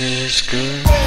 is good.